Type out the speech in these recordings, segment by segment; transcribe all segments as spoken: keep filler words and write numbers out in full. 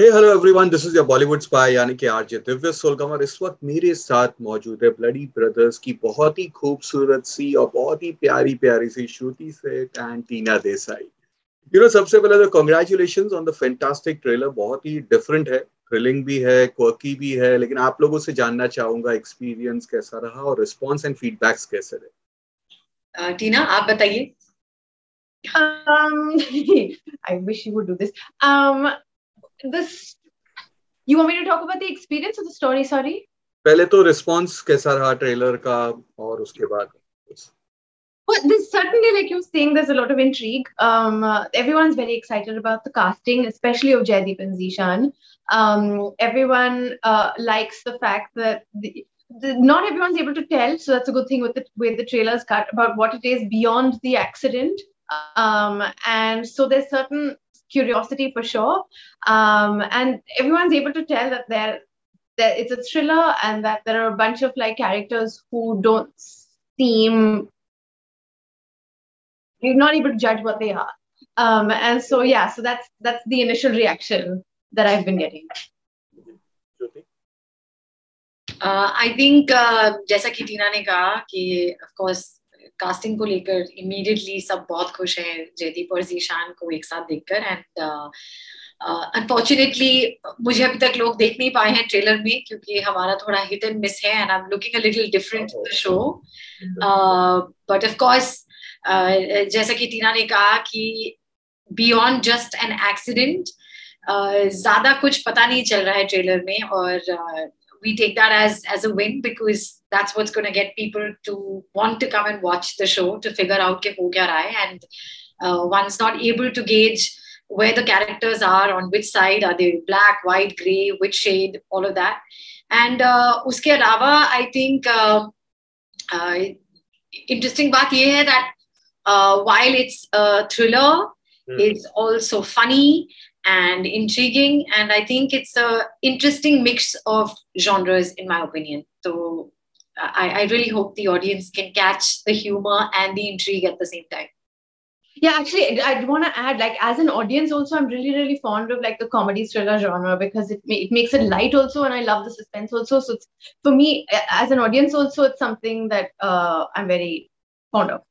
Hey hello everyone this is your Bollywood spy यानी कि RJ Divya Soulgama. इस वक्त मेरे साथ मौजूद है ब्लडी ब्रदर्स की बहुत ही खूबसूरत सी और बहुत ही प्यारी प्यारी सी Shruti Seth and Tina Desai. You know सबसे पहले तो congratulations on the fantastic trailer. बहुत ही डिफरेंट है, थ्रिलिंग भी है, क्वर्की भी है, लेकिन आप लोगों से जानना चाहूंगा एक्सपीरियंस कैसा रहा और रिस्पॉन्स एंड फीडबैक्स कैसे रहे। टीना आप बताइए। I wish you would do this. This, you want me to talk about the experience or the story? Sorry. पहले तो response कैसा रहा trailer का और उसके बाद। Well, there's certainly, like you were saying, there's a lot of intrigue. Um, uh, everyone's very excited about the casting, especially of Jaideep and Zeeshan. Um, everyone uh, likes the fact that the, the, not everyone's able to tell, so that's a good thing with the way the trailers cut about what it is beyond the accident. Um, and so there's certain curiosity for sure, um, and everyone's able to tell that there, that it's a thriller and that there are a bunch of like characters who don't seem, you're not able to judge what they are, um, and so yeah, so that's that's the initial reaction that I've been getting. Uh, I think, uh, जैसा कि टीना ने कहा कि of course casting को लेकर immediately सब बहुत खुश हैं जयदीप और जीशान को एक साथ देखकर। एंड अनफॉर्चुनेटली मुझे अभी तक लोग देख नहीं पाए हैं ट्रेलर में क्योंकि हमारा थोड़ा हिट एंड मिस है and I am looking a little different to the show. But of course जैसा कि टीना ने कहा कि बियॉन्ड जस्ट एन एक्सीडेंट ज्यादा कुछ पता नहीं चल रहा है ट्रेलर में और uh, we take that as as a win because that's what's going to get people to want to come and watch the show to figure out ke ho kya raha hai, and uh, one's not able to gauge where the characters are, on which side are they, black, white, grey, which shade, all of that. And uh, uske alawa I think uh, uh, interesting baat ye hai that uh, while it's a thriller, mm. it's also funny and intriguing, and I think it's a interesting mix of genres in my opinion. So I, I really hope the audience can catch the humor and the intrigue at the same time. Yeah, actually I want to add, like as an audience also I'm really really fond of like the comedy thriller genre because it, it makes it light also, and I love the suspense also. So it's, for me as an audience also it's something that uh, I'm very fond of.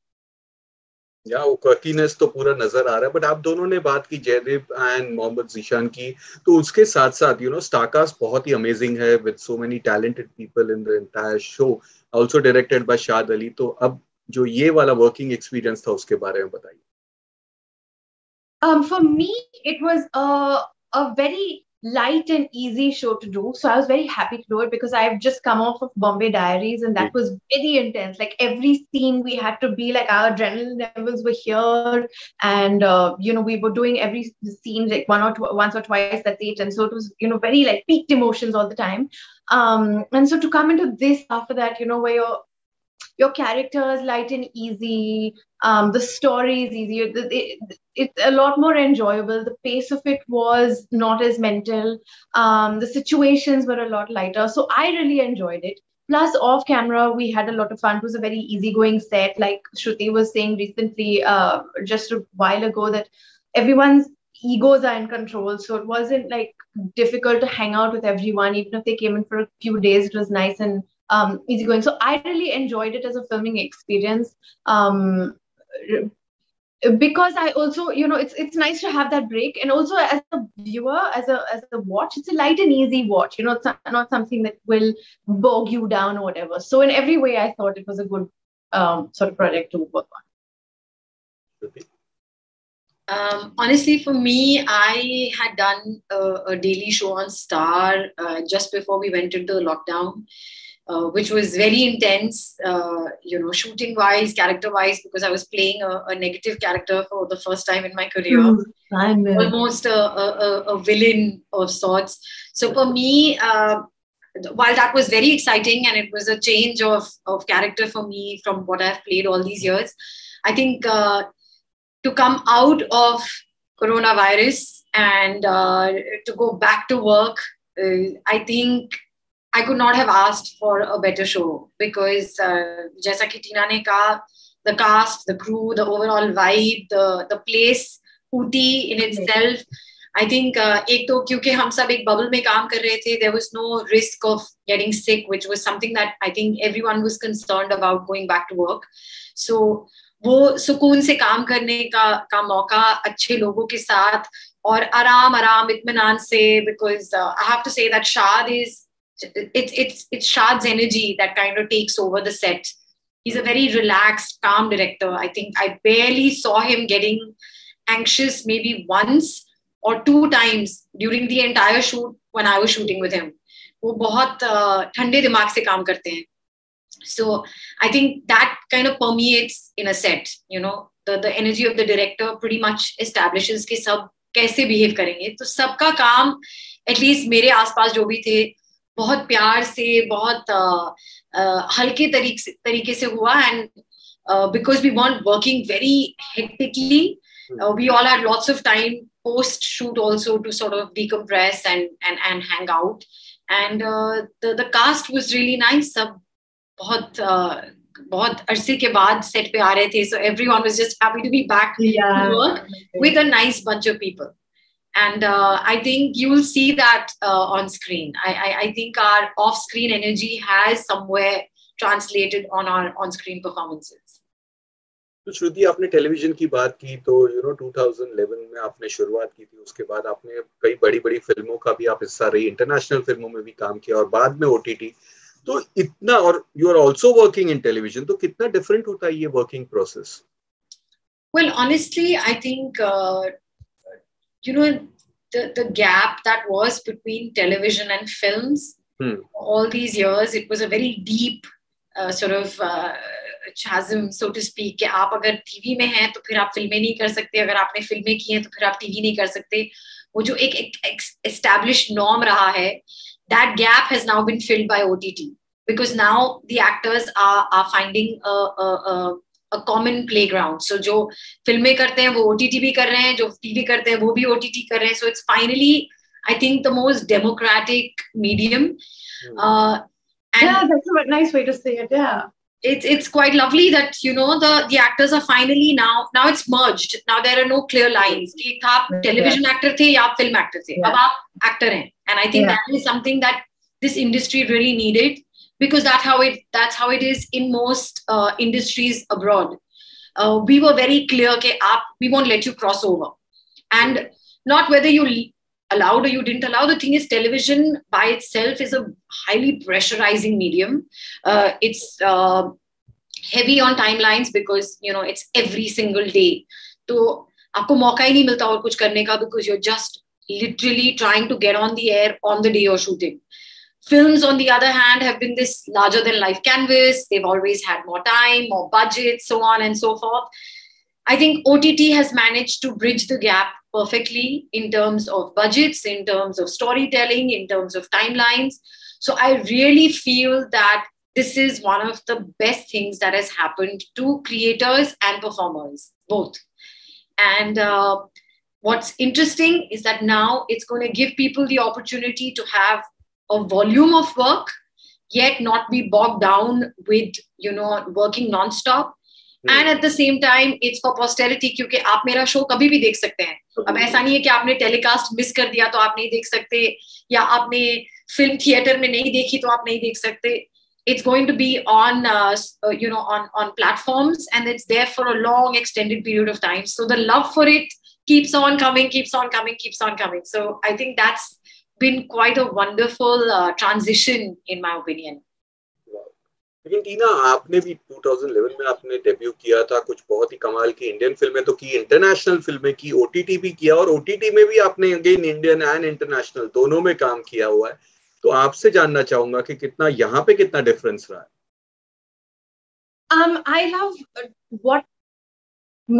या वो quirkiness तो पूरा नजर आ रहा है। But आप दोनों ने बात की जयदीप एंड मोहम्मद जीशान की, तो उसके साथ साथ यू नो स्टारकास्ट बहुत ही अमेजिंग है with so many talented people in the entire show, also directed by Shaad Ali. तो अब जो ये वाला वर्किंग एक्सपीरियंस था उसके बारे में बताइए। um for me it was a a very light and easy show to do, so I was very happy to do it because I've just come off of Bombay Diaries and that was very intense. Like every scene we had to be like our adrenaline levels were here, and uh, you know we were doing every scene like one or tw once or twice, that's it, and so it was you know very like peaked emotions all the time. Um and so to come into this after that, you know, where you're your characters light and easy, um the story is easier, it, it, it's a lot more enjoyable, the pace of it was not as mental, um the situations were a lot lighter, so I really enjoyed it. Plus off camera we had a lot of fun. It was a very easygoing set, like Shruti was saying recently uh just a while ago that everyone's egos are in control, so it wasn't like difficult to hang out with everyone. Even if they came in for a few days it was nice and um easy going, so I really enjoyed it as a filming experience, um because I also you know it's it's nice to have that break, and also as a viewer, as a as a watch, it's a light and easy watch, you know, it's not something that will bog you down or whatever. So in every way I thought it was a good um sort of project to work on. Um honestly for me I had done a, a daily show on Star uh, just before we went into the lockdown, Uh, which was very intense, uh, you know, shooting wise, character wise, because I was playing a, a negative character for the first time in my career, mm, almost a, a, a villain of sorts. So for me, uh, while that was very exciting and it was a change of, of character for me from what I've played all these years, I think uh, to come out of coronavirus and uh, to go back to work, uh, I think I could not have asked for a better show because, uh, जैसा कि टीना ने कहा, the cast, the crew, the overall vibe, the the place, Ooty in itself, I think uh, एक तो क्योंकि हम सब एक bubble में काम कर रहे थे, there was no risk of getting sick, which was something that I think everyone was concerned about going back to work. So वो सुकून से काम करने का का मौका अच्छे लोगों के साथ और आराम आराम इत्मीनान से, because uh, I have to say that Shaad is it's it's it's Shaad's energy that kind of takes over the set. He's a very relaxed, calm director. I think I barely saw him getting anxious maybe once or two times during the entire shoot when I was shooting with him. वो बहुत ठंडे दिमाग से काम करते हैं. So I think that kind of permeates in a set. You know, the the energy of the director pretty much establishes कि सब कैसे behave करेंगे. तो सबका काम, at least मेरे आसपास जो भी थे, बहुत प्यार से, बहुत हल्के तरीके तरीके से हुआ. And uh, because we weren't working very hectically, uh, we all had lots of time post shoot also to sort of decompress and and and hang out. And uh, the the cast was really nice. सब बहुत बहुत अरसे के बाद set पे आ रहे थे, so everyone was just happy to be back yeah. to work with a nice bunch of people. And uh, I think you will see that uh, on screen. I, I, I think our off-screen energy has somewhere translated on our on-screen performances. तो श्रुति, आपने television की बात की, तो you know twenty eleven में आपने शुरुआत की थी. उसके बाद आपने कई बड़ी-बड़ी फिल्मों का भी आप हिस्सा रही, इंटरनेशनल फिल्मों में भी काम किया और बाद में O T T. तो इतना, और you are also working in television, तो कितना different होता है ये working process? Well, honestly, I think. Uh, You know, the, the gap that was between television and films hmm. all these years, it was a very deep uh, sort of uh, chasm, so to speak. कि आप अगर T V में हैं तो फिर आप फिल्में नहीं कर सकते, अगर आपने फिल्में की हैं तो फिर आप T V नहीं कर सकते. वो जो एक, एक, एक established norm रहा है, that gap has now been filled by O T T because now the actors are are finding a, a, a a common playground. So जो फिल्में करते हैं वो O T T भी कर रहे हैं, जो T V करते हैं वो भी O T T कर रहे हैं. So it's finally, I think, the most democratic medium. Uh, and yeah, that's a nice way to say it. Yeah, it's it's quite lovely that you know the the actors are finally now now it's merged. Now there are no clear lines. कि आप television actor थे या आप film actor थे, अब आप actor हैं. And I think yeah. that is something that this industry really needed. Because that's how it that's how it is in most uh, industries abroad. Uh, we were very clear that we won't let you cross over, and not whether you allowed or you didn't allow. The thing is, television by itself is a highly pressurizing medium. Uh, it's uh, heavy on timelines because you know it's every single day. So, आपको मौका ही नहीं मिलता और कुछ करने का because you're just literally trying to get on the air on the day you're shooting. Films, on the other hand, have been this larger-than-life canvas. They've always had more time, more budget, so on and so forth. I think O T T has managed to bridge the gap perfectly in terms of budgets, in terms of storytelling, in terms of timelines. So I really feel that this is one of the best things that has happened to creators and performers, both. And uh, what's interesting is that now it's going to give people the opportunity to have a volume of work, yet not be bogged down with, you know, working non-stop. Mm. And at the same time, it's for posterity क्योंकि आप मेरा show कभी भी देख सकते हैं. Mm. अब ऐसा नहीं है कि आपने टेलीकास्ट मिस कर दिया तो आप नहीं देख सकते, या आपने फिल्म थिएटर में नहीं देखी तो आप नहीं देख सकते. It's going to be on, uh, you know, on on platforms, and it's there for a long extended period of time. So the love for it keeps on coming, keeps on coming, keeps on coming. So I think that's been quite a wonderful uh, transition, in my opinion. लेकिन टीना, आपने भी twenty eleven में आपने debut किया था, कुछ बहुत ही कमाल की इंडियन फिल्में तो की, इंटरनेशनल फिल्में की, O T T भी किया, और O T T में भी आपने अगेन इंडियन एंड इंटरनेशनल दोनों में काम किया हुआ है. तो आपसे जानना चाहूंगा कि कितना यहाँ पे कितना डिफरेंस रहा है. Um, I love what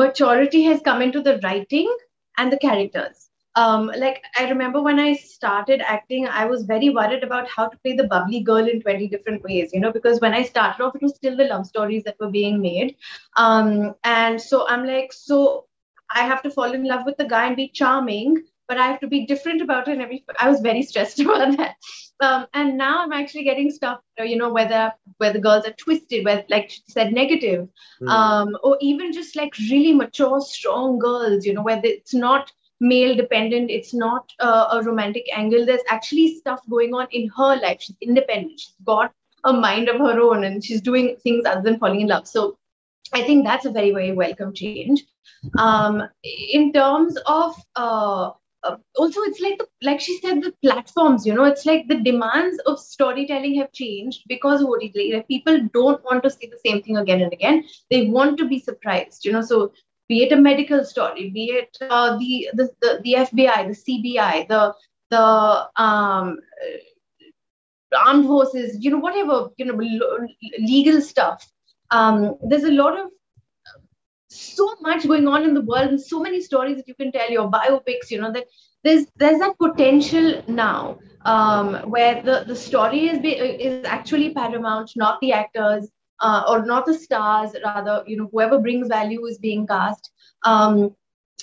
maturity has come into the writing and the characters. Um, like, I remember when I started acting, I was very worried about how to play the bubbly girl in twenty different ways, you know, because when I started off, it was still the love stories that were being made. Um, and so I'm like, so I have to fall in love with the guy and be charming, but I have to be different about it. And every, I was very stressed about that. Um, and now I'm actually getting stuff, you know, whether where the girls are twisted, where, like she said, negative, mm. um, or even just like really mature, strong girls, you know, where it's not male dependent. It's not uh, a romantic angle. There's actually stuff going on in her life. She's independent. She's got a mind of her own and she's doing things other than falling in love. So I think that's a very, very welcome change. Um, in terms of uh, uh, also, it's like, the, like she said, the platforms, you know, it's like the demands of storytelling have changed because of O T T. Like, people don't want to see the same thing again and again. They want to be surprised, you know, so be it a medical story, be it uh, the, the, the, the F B I, the C B I, the, the um, armed forces, you know, whatever, you know, legal stuff. Um, there's a lot of so much going on in the world and so many stories that you can tell, your biopics, you know, that there's there's that potential now um, where the, the story is, is actually paramount, not the actors uh, or not the stars, rather, you know, whoever brings value is being cast. Um,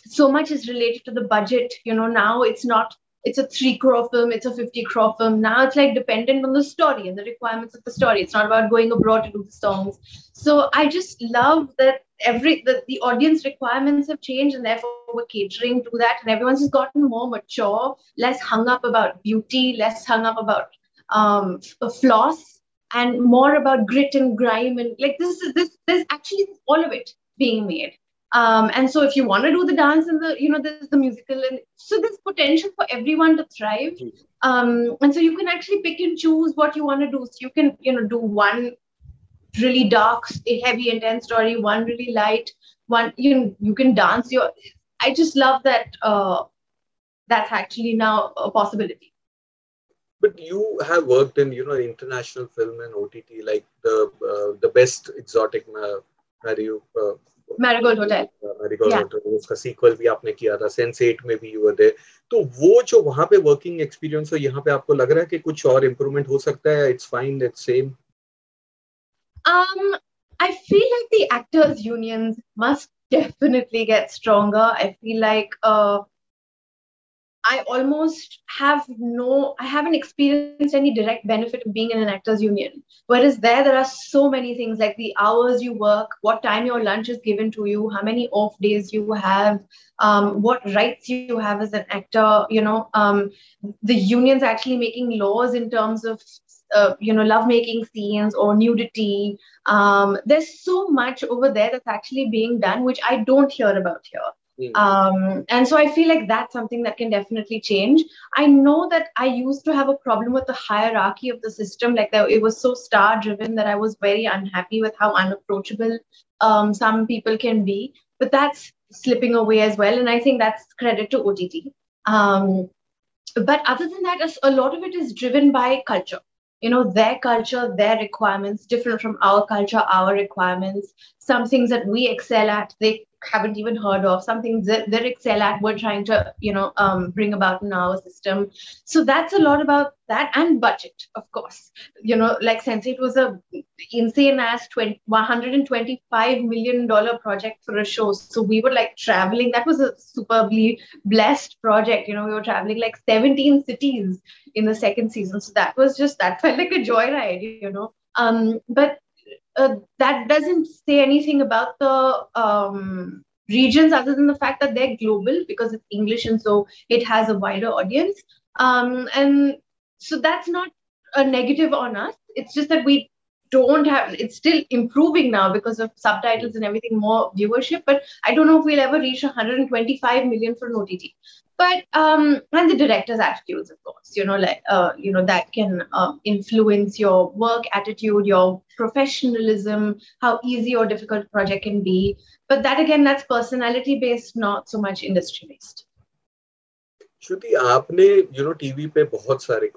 so much is related to the budget, you know, now it's not, it's a three crore film, it's a fifty crore film. Now it's like dependent on the story and the requirements of the story. It's not about going abroad to do the songs. So I just love that every the, the audience requirements have changed and therefore we're catering to that. And everyone's just gotten more mature, less hung up about beauty, less hung up about um, floss and more about grit and grime. And like this is this, there's actually all of it being made. Um, and so if you want to do the dance and the, you know, there's the musical and so there's potential for everyone to thrive. Um, and so you can actually pick and choose what you want to do. So you can, you know, do one really dark, heavy, intense story, one really light, one, you know, you can dance your, I just love that uh, that's actually now a possibility. But you have worked in, you know, international film and O T T, like the, uh, the best exotic Mario, uh, Marigold Hotel. Marigold yeah. Hotel. उसका sequel भी आपने किया था. Sense eight में भी you were there. तो वो जो वहाँ पे working experience हो यहाँ पे आपको लग रहा है कि कुछ और improvement हो सकता है? It's fine, it's same. Um, I feel like the actors' unions must definitely get stronger. I feel like uh, I almost have no, I haven't experienced any direct benefit of being in an actors union. Whereas there, there are so many things like the hours you work, what time your lunch is given to you, how many off days you have, um, what rights you have as an actor, you know, um, the unions actually making laws in terms of, uh, you know, lovemaking scenes or nudity. Um, there's so much over there that's actually being done, which I don't hear about here. Mm. Um, and so I feel like that's something that can definitely change. I know that I used to have a problem with the hierarchy of the system. Like that, it was so star driven that I was very unhappy with how unapproachable um, some people can be. But that's slipping away as well. And I think that's credit to O T T. Um, but other than that, a lot of it is driven by culture. You know, their culture, their requirements, different from our culture, our requirements. Some things that we excel at, they haven't even heard of. Some things that they excel at, we're trying to, you know, um, bring about in our system. So that's a lot about that and budget, of course. You know, like Sense eight was a insane ass one hundred twenty-five million dollars project for a show. So we were like traveling. That was a superbly blessed project. You know, we were traveling like seventeen cities in the second season. So that was just, that felt like a joyride, you know. Um, but Uh, that doesn't say anything about the um, regions other than the fact that they're global because it's English and so it has a wider audience. Um, and so that's not a negative on us. It's just that we don't have, it's still improving now because of subtitles and everything, more viewership. But I don't know if we'll ever reach one hundred twenty-five million for an O T T. But, um, and the director's attitudes, of course, you know, like, uh, you know, that can uh, influence your work attitude, your professionalism, how easy or difficult a project can be. But that, again, that's personality-based, not so much industry-based. Shruti, आपने, you know, T V पे बहुत सारे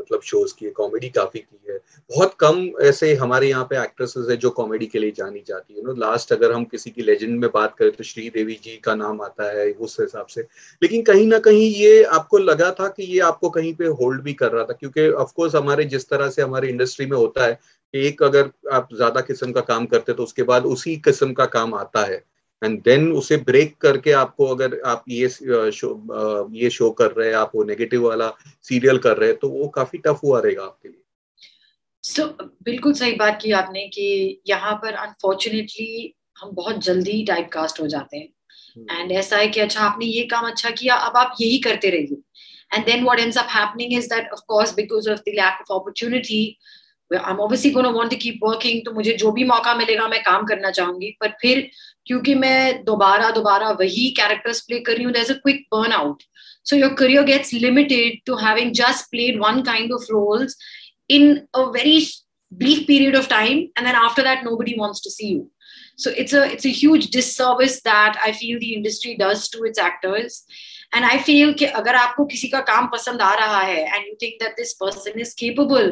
मतलब shows किए, comedy काफी की है, बहुत कम ऐसे हमारे यहाँ पे actresses है जो comedy के लिए जानी जाती है, you know, last अगर हम किसी की legend में बात करें तो श्रीदेवी जी का नाम आता है उस हिसाब से, लेकिन कहीं ना कहीं ये आपको लगा था कि ये आपको कहीं पे hold भी कर रहा था, क्योंकि of course हमारे जिस तरह से हमारे industry में होता है, एक अगर आप ज़्यादा किस्म का काम करते तो उसके बाद उसी किस्म का काम आता है and then उसे break करके आपको अगर आप ये शो ये शो कर रहे हैं आप वो negative वाला serial कर रहे हैं तो वो काफी tough हुआ रहेगा आपके लिए। So बिल्कुल सही बात की आपने कि यहाँ पर unfortunately हम बहुत जल्दी typecast हो जाते हैं And ऐसा है कि अच्छा आपने ये काम अच्छा किया अब आप यही करते रहिए. And then what ends up happening is that of course because of the lack of opportunity, I'm obviously going to want to keep working. तो मुझे जो भी मौका मिलेगा मैं काम करना चाहूँगी. पर फिर क्योंकि मैं दोबारा दोबारा वही characters play कर रही हूँ, there's a quick burnout. So your career gets limited to having just played one kind of roles in a very brief period of time, and then after that nobody wants to see you. So it's a it's a huge disservice that I feel the industry does to its actors. And I feel कि अगर आपको किसी का काम पसंद आ रहा है and you think that this person is capable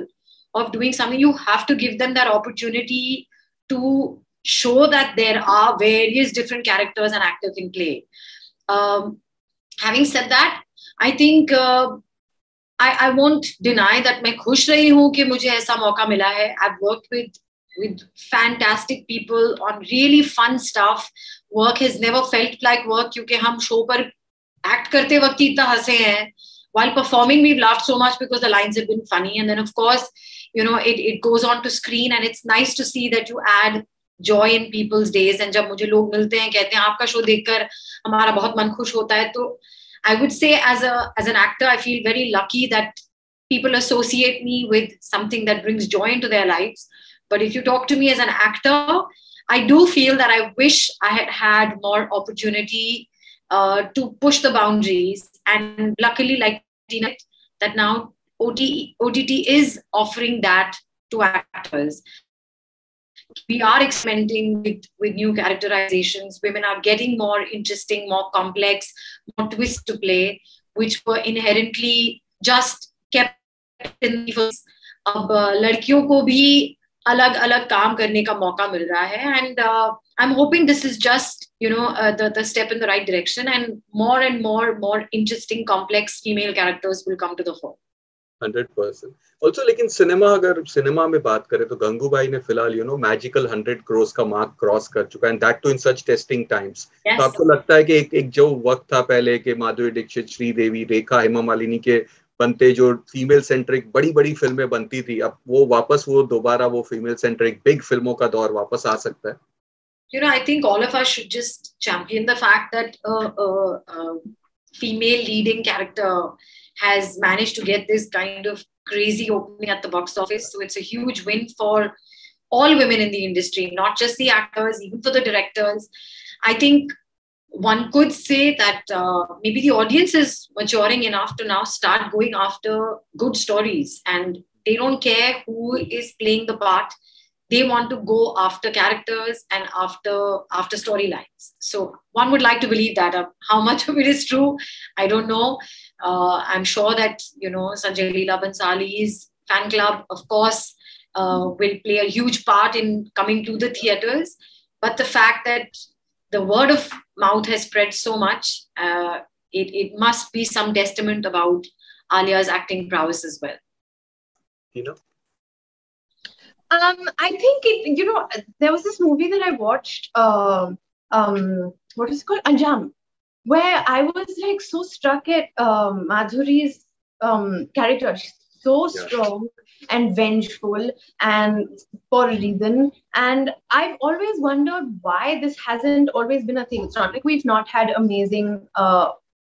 of doing something, you have to give them that opportunity to show that there are various different characters an actor can play. Um, having said that, I think uh, I, I won't deny that मैं खुश रही हूँ कि मुझे ऐसा मौका मिला है. I've worked with with fantastic people on really fun stuff. Work has never felt like work क्योंकि हम शो पर act करते वक्त इतना हंसे हैं. While performing, we've laughed so much because the lines have been funny. And then, of course, you know, it it goes on to screen, and it's nice to see that you add joy in people's days. And जब मुझे लोग मिलते हैं कहते हैं आपका show देखकर हमारा बहुत मन खुश होता है. तो I would say as a as an actor, I feel very lucky that people associate me with something that brings joy into their lives. But if you talk to me as an actor, I do feel that I wish I had had more opportunity uh, to push the boundaries. And luckily, like Tina, that now O T T is offering that to actors. We are experimenting with, with new characterizations. Women are getting more interesting, more complex, more twists to play, which were inherently just kept in the first. Ab ladkiyon ko bhi alag-alag kaam karne ka mauka mil raha hai, and uh, I'm hoping this is just, you know, uh, the the step in the right direction, and more and more more interesting, complex female characters will come to the fore. one hundred percent. Also, लेकिन cinema अगर cinema में बात करें तो गंगूबाई ने फिलहाल, you know, magical one hundred crores का mark cross कर चुका है, and that too in such testing times. Yes. तो आपको लगता है कि एक एक जो वक्त था पहले के माधुरी दीक्षित, श्रीदेवी, रेखा, हेमा मालिनी के बनते जो फीमेल सेंट्रिक बड़ी बड़ी फिल्में बनती थी, अब वो वापस वो दोबारा वो फीमेल सेंट्रिक बिग फिल्मों का दौर वापस आ सकता है? You know, I think all of us should just champion the fact that a uh, uh, uh, female leading character has managed to get this kind of crazy opening at the box office. So it's a huge win for all women in the industry, not just the actors, even for the directors. I think one could say that uh, maybe the audience is maturing enough to now start going after good stories, and they don't care who is playing the part. They want to go after characters and after after storylines. So one would like to believe that. Uh, how much of it is true, I don't know. Uh, I'm sure that, you know, Sanjay Leela Bhansali's fan club, of course, uh, will play a huge part in coming to the theatres. But the fact that the word of mouth has spread so much, uh, it, it must be some testament about Alia's acting prowess as well. You know? Um, I think, it, you know, there was this movie that I watched, uh, um, what is it called? Anjam, where I was like so struck at um, Madhuri's um, character. She's so strong and vengeful, and for a reason. And I've always wondered why this hasn't always been a thing. It's not like we've not had amazing uh,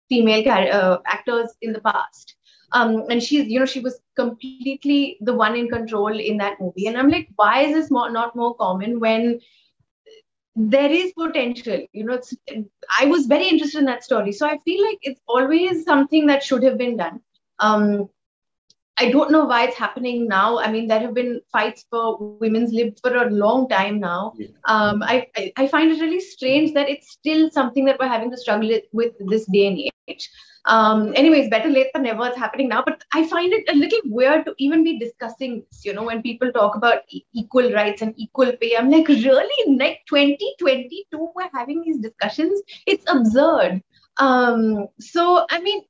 female uh, actors in the past. Um, and she's, you know, she was completely the one in control in that movie. And I'm like, why is this more, not more common when there is potential? You know, it's, I was very interested in that story. So I feel like it's always something that should have been done. Um, I don't know why it's happening now. I mean, there have been fights for women's lib for a long time now. Yeah. Um, I, I, I find it really strange that it's still something that we're having to struggle with this day and age. Um, anyways, better late than never. It's happening now. But I find it a little weird to even be discussing this, you know, when people talk about e equal rights and equal pay. I'm like, really? In like twenty twenty-two, we're having these discussions? It's absurd. Um, so, I mean,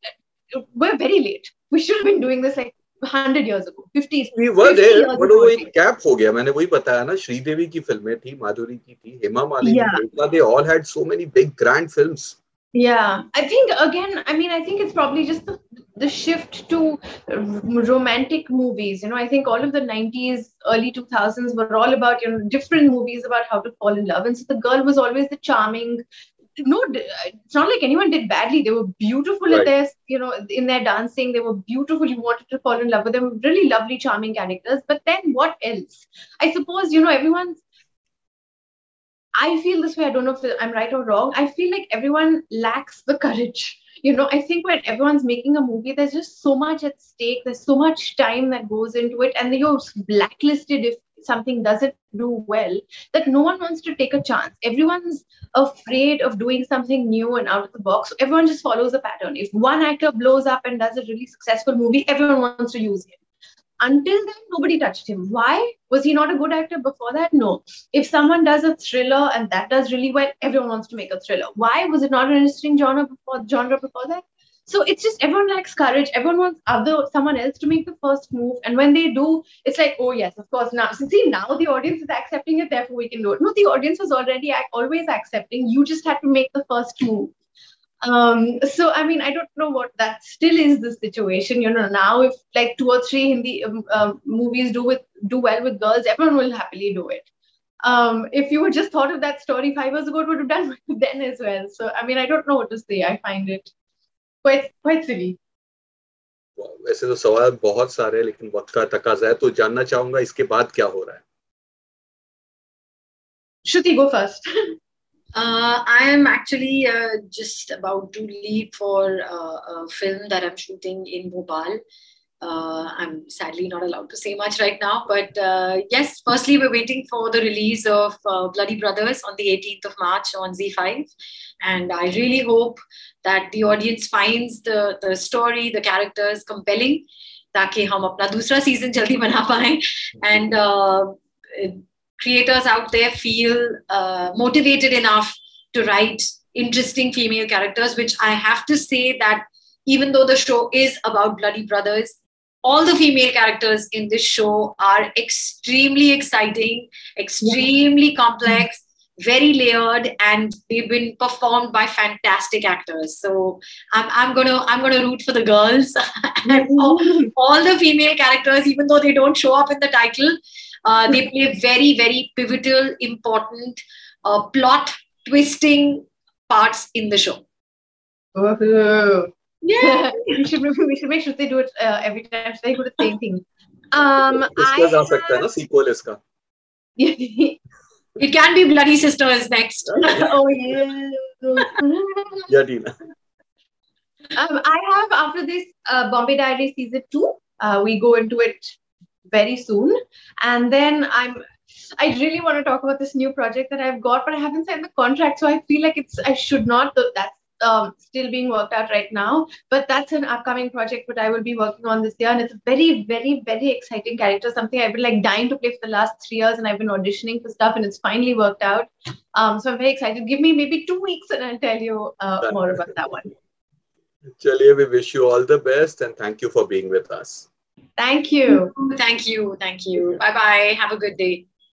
we're very late. We should have been doing this like one hundred years ago, fifty. We were there, but वो एक gap हो गया. मैंने वही बताया ना, श्रीदेवी की फिल्में थी, माधुरी की थी, Hema Malini. They all had so many big grand films. Yeah, I think again, I mean, I think it's probably just the the shift to romantic movies. You know, I think all of the nineties, early two thousands were all about, you know, different movies about how to fall in love, and so the girl was always the charming, no, it's not like anyone did badly. They were beautiful right. at their, you know, in their dancing. They were beautiful. You wanted to fall in love with them. Really lovely, charming characters. But then what else? I suppose, you know, everyone's, I feel this way. I don't know if I'm right or wrong. I feel like everyone lacks the courage. You know, I think when everyone's making a movie, there's just so much at stake. There's so much time that goes into it. And you're blacklisted if something doesn't do well, that no one wants to take a chance. Everyone's afraid of doing something new and out of the box. So everyone just follows a pattern. If one actor blows up and does a really successful movie, everyone wants to use him. Until then, nobody touched him. Why? Was he not a good actor before that? No. If someone does a thriller and that does really well, everyone wants to make a thriller. Why? Was it not an interesting genre before, genre before that? So it's just everyone lacks courage. Everyone wants other someone else to make the first move. And when they do, it's like, oh, yes, of course. Now, see, now the audience is accepting it, therefore we can do it. No, the audience was already always accepting. You just had to make the first move. Um, so, I mean, I don't know what that still is the situation, you know, now if like two or three Hindi um, um, movies do with do well with girls, everyone will happily do it. Um, if you had just thought of that story five years ago, it would have done then as well. So, I mean, I don't know what to say. I find it quite, quite silly. वैसे तो सवाल बहुत सारे हैं, लेकिन वक्त का तकाजा है, तो जानना चाहूँगा इसके बाद क्या हो रहा है? Shruti, go first. Uh, I am actually uh, just about to leave for uh, a film that I'm shooting in Bhopal. Uh, I'm sadly not allowed to say much right now, but uh, yes, firstly, we're waiting for the release of uh, Bloody Brothers on the eighteenth of March on Z five. And I really hope that the audience finds the, the story, the characters compelling, ताकि हम अपना दूसरा season जल्दी बना पाएं. And uh, creators out there feel uh, motivated enough to write interesting female characters, which I have to say that even though the show is about Bloody Brothers, all the female characters in this show are extremely exciting, extremely yeah. complex, very layered, and they've been performed by fantastic actors. So I'm, I'm gonna I'm gonna root for the girls and all, all the female characters, even though they don't show up in the title. Uh, they play very, very pivotal, important, uh, plot-twisting parts in the show. Woohoo! Yeah! we, should, we should make sure they do it uh, every time. They do the same thing. Um, I have... सकता, sequel iska. It can be Bloody Sisters next. Oh, yeah. Yeah, Tina. Um, I have, after this, uh, Bombay Diaries Season two. Uh, we go into it very soon, and then I'm I really want to talk about this new project that I've got, but I haven't signed the contract, so I feel like it's I should not that's um, still being worked out right now, but that's an upcoming project that I will be working on this year, and it's a very very very exciting character, something I've been like dying to play for the last three years, and I've been auditioning for stuff and it's finally worked out, um, so I'm very excited. Give me maybe two weeks and I'll tell you uh, more about that one. Chaliye, we wish you all the best and thank you for being with us. Thank you. Thank you. Thank you. Bye-bye. Have a good day.